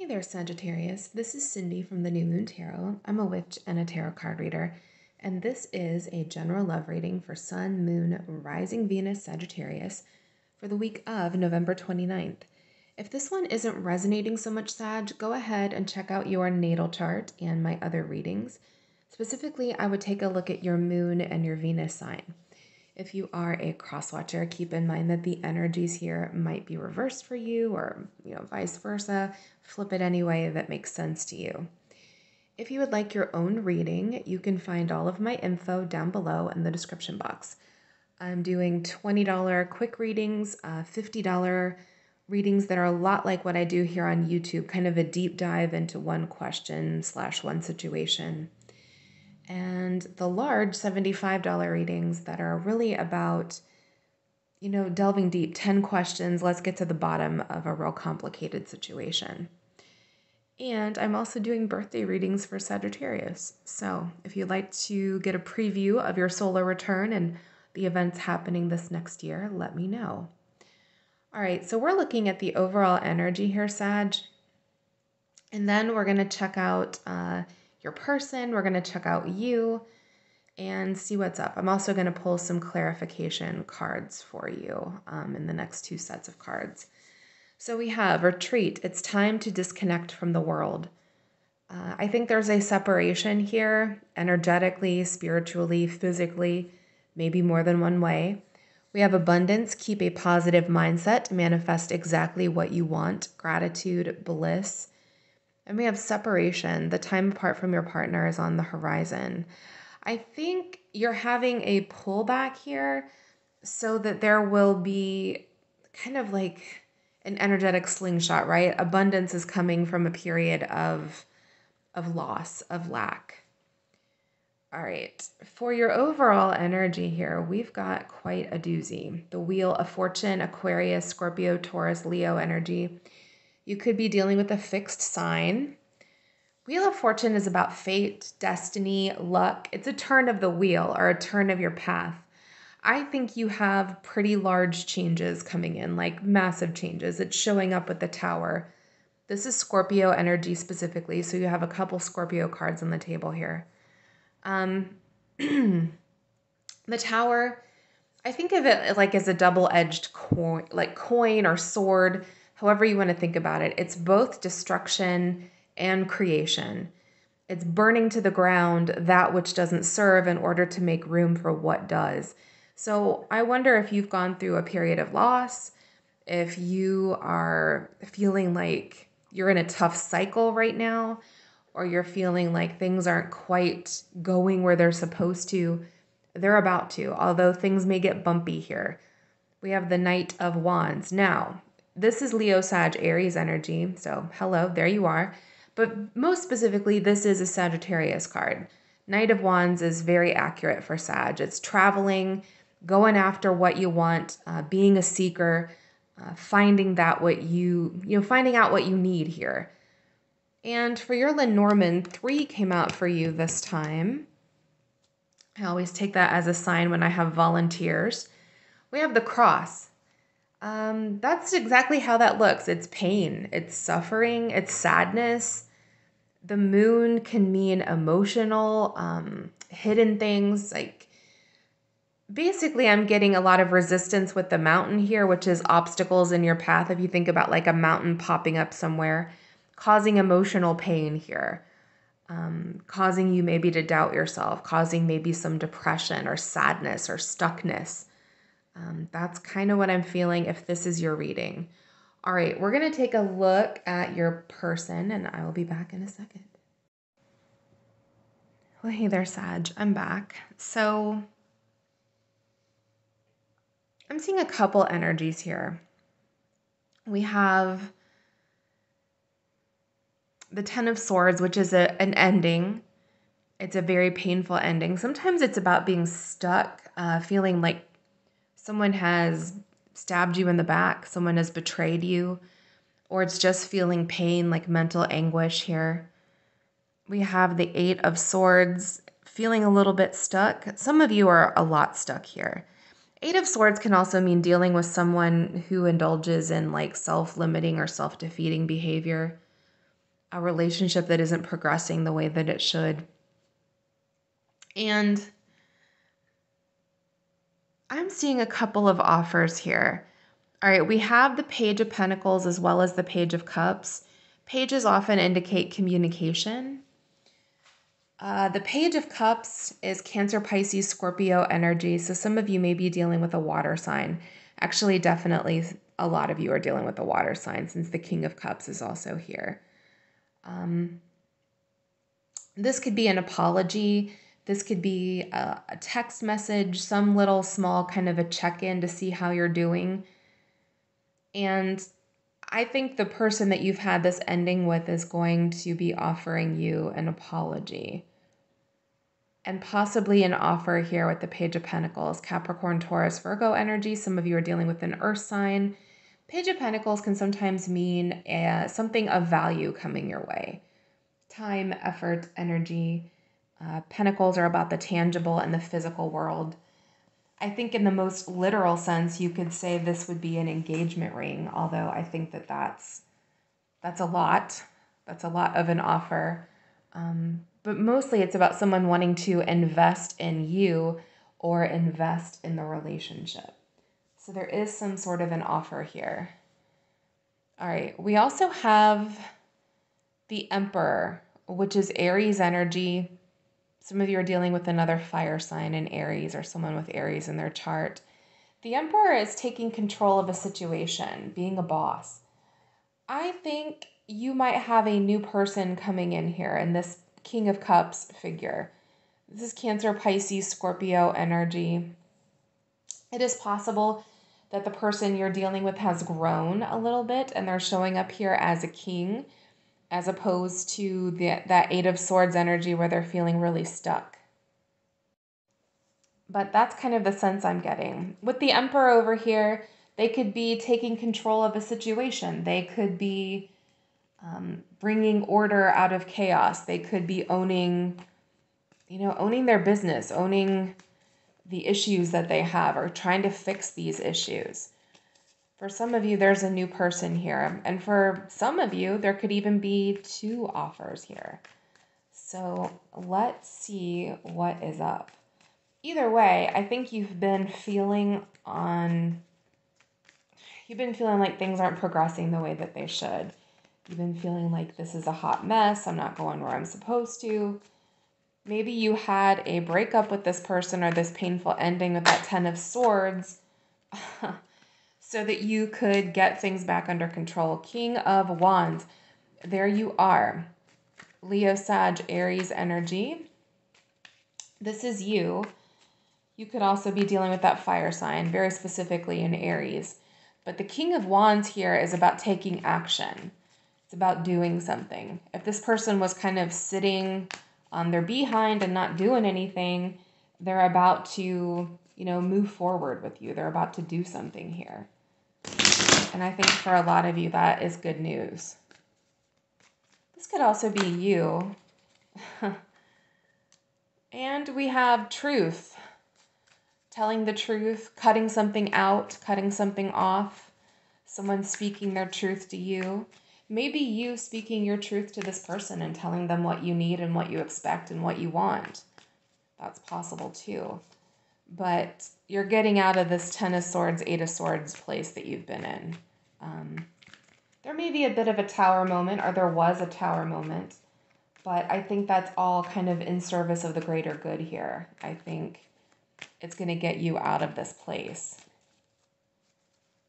Hey there, Sagittarius. This is Cindy from The New Moon Tarot. I'm a witch and a tarot card reader, and this is a general love reading for Sun, Moon, Rising Venus, Sagittarius for the week of November 29th. If this one isn't resonating so much, Sag, go ahead and check out your natal chart and my other readings. Specifically, I would take a look at your Moon and your Venus sign. If you are a cross-watcher, keep in mind that the energies here might be reversed for you or, vice versa. Flip it any way that makes sense to you. If you would like your own reading, you can find all of my info down below in the description box. I'm doing $20 quick readings, $50 readings that are a lot like what I do here on YouTube, kind of a deep dive into one question / one situation. And the large $75 readings that are really about, delving deep, 10 questions, let's get to the bottom of a real complicated situation. And I'm also doing birthday readings for Sagittarius. So if you'd like to get a preview of your solar return and the events happening this next year, let me know. All right, so we're looking at the overall energy here, Sag. And then we're going to check out your person, we're going to check out you and see what's up. I'm also going to pull some clarification cards for you in the next two sets of cards. So we have retreat. It's time to disconnect from the world. I think there's a separation here energetically, spiritually, physically, maybe more than one way. We have abundance. Keep a positive mindset. Manifest exactly what you want. Gratitude, bliss. And we have separation. The time apart from your partner is on the horizon. I think you're having a pullback here so that there will be kind of like an energetic slingshot, right? Abundance is coming from a period of loss, of lack. All right. For your overall energy here, we've got quite a doozy. The Wheel of Fortune, Aquarius, Scorpio, Taurus, Leo energy. You could be dealing with a fixed sign. Wheel of Fortune is about fate, destiny, luck. It's a turn of the wheel or a turn of your path. I think you have pretty large changes coming in, like massive changes. It's showing up with the Tower. This is Scorpio energy specifically, so you have a couple Scorpio cards on the table here. The Tower, I think of it like as a double-edged coin, like coin or sword. However you want to think about it, it's both destruction and creation. It's burning to the ground that which doesn't serve in order to make room for what does. So I wonder if you've gone through a period of loss, if you are feeling like you're in a tough cycle right now, or you're feeling like things aren't quite going where they're supposed to. They're about to, although things may get bumpy here. We have the Knight of Wands. Now, this is Leo, Sag, Aries energy. So hello, there you are. But most specifically, this is a Sagittarius card. Knight of Wands is very accurate for Sag. It's traveling, going after what you want, being a seeker, finding that what you finding out what you need here. And for your Lenormand, 3 came out for you this time. I always take that as a sign when I have volunteers. We have the Cross. That's exactly how that looks. It's pain, it's suffering, it's sadness. The Moon can mean emotional, hidden things. Like basically I'm getting a lot of resistance with the Mountain here, which is obstacles in your path. If you think about like a mountain popping up somewhere, causing emotional pain here, causing you maybe to doubt yourself, causing maybe some depression or sadness or stuckness. That's kind of what I'm feeling if this is your reading. All right, we're going to take a look at your person, and I will be back in a second. Well, hey there, Sag. I'm back. So I'm seeing a couple energies here. We have the Ten of Swords, which is an ending. It's a very painful ending. Sometimes it's about being stuck, feeling like someone has stabbed you in the back, someone has betrayed you, or it's just feeling pain, like mental anguish here. We have the Eight of Swords, feeling a little bit stuck. Some of you are a lot stuck here. Eight of Swords can also mean dealing with someone who indulges in like self-limiting or self-defeating behavior. a relationship that isn't progressing the way that it should. And I'm seeing a couple of offers here. All right, we have the Page of Pentacles as well as the Page of Cups. Pages often indicate communication. The Page of Cups is Cancer, Pisces, Scorpio energy. So some of you may be dealing with a water sign. Actually, definitely a lot of you are dealing with a water sign since the King of Cups is also here. This could be an apology. This could be a text message, some little small kind of a check-in to see how you're doing. And I think the person that you've had this ending with is going to be offering you an apology. And possibly an offer here with the Page of Pentacles, Capricorn, Taurus, Virgo energy. Some of you are dealing with an earth sign. Page of Pentacles can sometimes mean something of value coming your way. Time, effort, energy. Pentacles are about the tangible and the physical world. I think in the most literal sense, you could say this would be an engagement ring, although I think that that's a lot. That's a lot of an offer. But mostly it's about someone wanting to invest in you or invest in the relationship. So there is some sort of an offer here. All right, we also have the Emperor, which is Aries energy. Some of you are dealing with another fire sign in Aries or someone with Aries in their chart. The Emperor is taking control of a situation, being a boss. I think you might have a new person coming in here in this King of Cups figure. This is Cancer, Pisces, Scorpio energy. It is possible that the person you're dealing with has grown a little bit and they're showing up here as a king, as opposed to that Eight of Swords energy where they're feeling really stuck. But that's kind of the sense I'm getting. With the Emperor over here, they could be taking control of a situation. They could be bringing order out of chaos. They could be owning, owning their business, owning the issues that they have or trying to fix these issues. For some of you, there's a new person here. And for some of you, there could even be two offers here. So let's see what is up. Either way, I think you've been feeling like things aren't progressing the way that they should. You've been feeling like this is a hot mess. I'm not going where I'm supposed to. Maybe you had a breakup with this person or this painful ending with that Ten of Swords. So that you could get things back under control. King of Wands, there you are. Leo, Sag, Aries energy. This is you. You could also be dealing with that fire sign, very specifically in Aries. But the King of Wands here is about taking action. It's about doing something. If this person was kind of sitting on their behind and not doing anything, they're about to, move forward with you. They're about to do something here. And I think for a lot of you, that is good news. This could also be you. And we have truth. Telling the truth, cutting something out, cutting something off. Someone speaking their truth to you. Maybe you speaking your truth to this person and telling them what you need and what you expect and what you want. That's possible too. But you're getting out of this Ten of Swords, Eight of Swords place that you've been in. There may be a bit of a tower moment, or there was a tower moment, but I think that's all kind of in service of the greater good here. I think it's going to get you out of this place.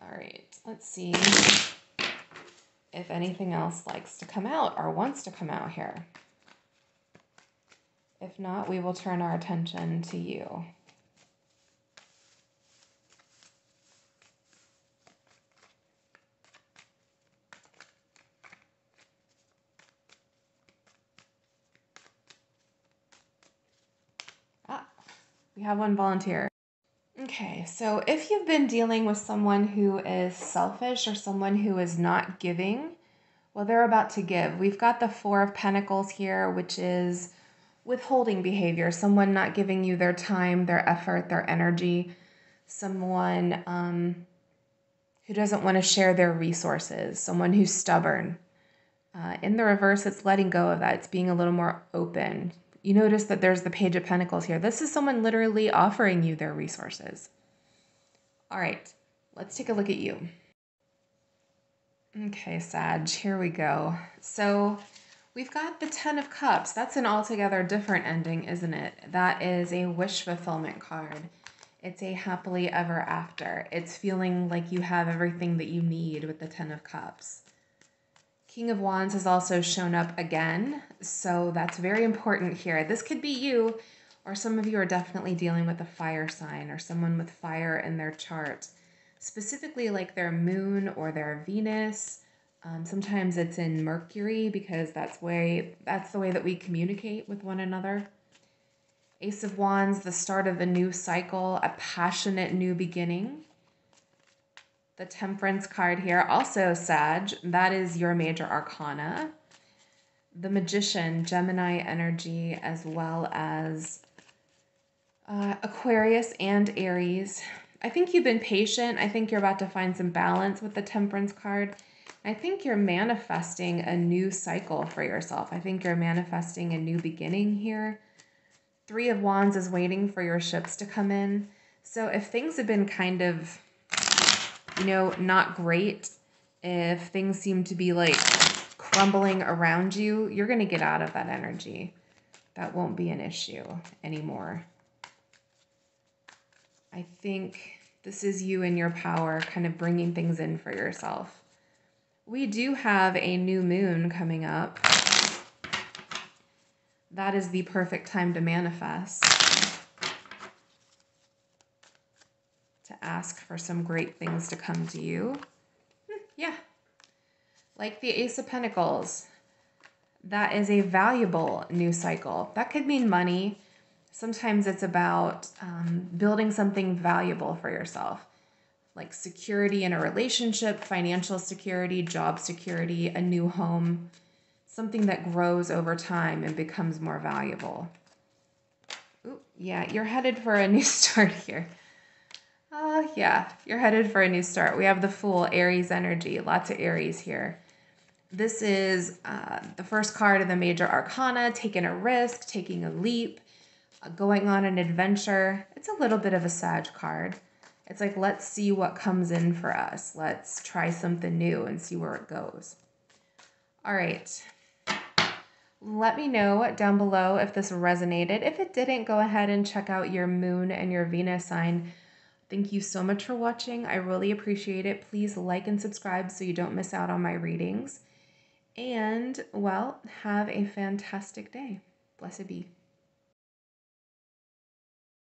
All right, let's see if anything else likes to come out or wants to come out here. If not, we will turn our attention to you. We have one volunteer. Okay, so if you've been dealing with someone who is selfish or someone who is not giving, well, they're about to give. We've got the Four of Pentacles here, which is withholding behavior, someone not giving you their time, their effort, their energy, someone who doesn't want to share their resources, someone who's stubborn, In the reverse, it's letting go of that. It's being a little more open. You notice that there's the Page of Pentacles here. This is someone literally offering you their resources. All right, let's take a look at you. Okay, Sag, here we go. So we've got the Ten of Cups. That's an altogether different ending, isn't it? That is a wish fulfillment card. It's a happily ever after. It's feeling like you have everything that you need with the Ten of Cups. King of Wands has also shown up again, so that's very important here. This could be you, or some of you are definitely dealing with a fire sign or someone with fire in their chart, specifically like their moon or their Venus. Sometimes it's in Mercury because that's the way that we communicate with one another. Ace of Wands, the start of a new cycle, a passionate new beginning. The Temperance card here, also Sag, that is your major arcana. The Magician, Gemini energy, as well as Aquarius and Aries. I think you've been patient. I think you're about to find some balance with the Temperance card. I think you're manifesting a new cycle for yourself. I think you're manifesting a new beginning here. Three of Wands is waiting for your ships to come in. So if things have been kind of, you know, not great, if things seem to be like crumbling around you, you're going to get out of that energy. That won't be an issue anymore. I think this is you in your power, kind of bringing things in for yourself. We do have a new moon coming up. That is the perfect time to manifest, to ask for some great things to come to you. Yeah. Like the Ace of Pentacles. That is a valuable new cycle. That could mean money. Sometimes it's about building something valuable for yourself, like security in a relationship, financial security, job security, a new home, something that grows over time and becomes more valuable. Ooh, yeah, you're headed for a new start here. Yeah, you're headed for a new start. We have the Fool, Aries energy, lots of Aries here. This is the first card of the Major Arcana, taking a risk, taking a leap, going on an adventure. It's a little bit of a Sag card. It's like, let's see what comes in for us. Let's try something new and see where it goes. All right. Let me know down below if this resonated. If it didn't, go ahead and check out your moon and your Venus sign. Thank you so much for watching. I really appreciate it. Please like and subscribe so you don't miss out on my readings. And, well, have a fantastic day. Blessed be.